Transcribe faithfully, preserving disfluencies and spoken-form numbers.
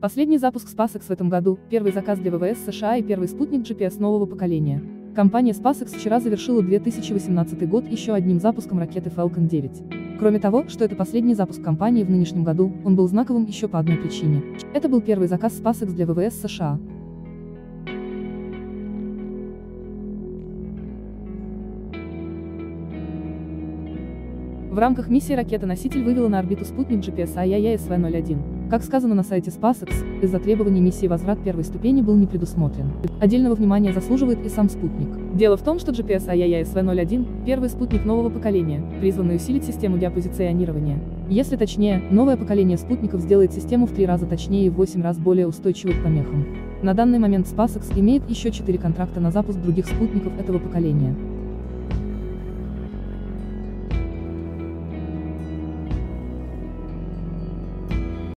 Последний запуск SpaceX в этом году, первый заказ для ВВС США и первый спутник джи пи эс нового поколения. Компания SpaceX вчера завершила две тысячи восемнадцатый год еще одним запуском ракеты Falcon девять. Кроме того, что это последний запуск компании в нынешнем году, он был знаковым еще по одной причине. Это был первый заказ SpaceX для ВВС США. В рамках миссии ракета-носитель вывела на орбиту спутник джи пи эс ай ай эф эс ви ноль один. Как сказано на сайте SpaceX, из-за требований миссии возврат первой ступени был не предусмотрен. Отдельного внимания заслуживает и сам спутник. Дело в том, что джи пи эс ай ай эф эс ви ноль один — первый спутник нового поколения, призванный усилить систему геопозиционирования. Если точнее, новое поколение спутников сделает систему в три раза точнее и в восемь раз более устойчивой к помехам. На данный момент SpaceX имеет еще четыре контракта на запуск других спутников этого поколения.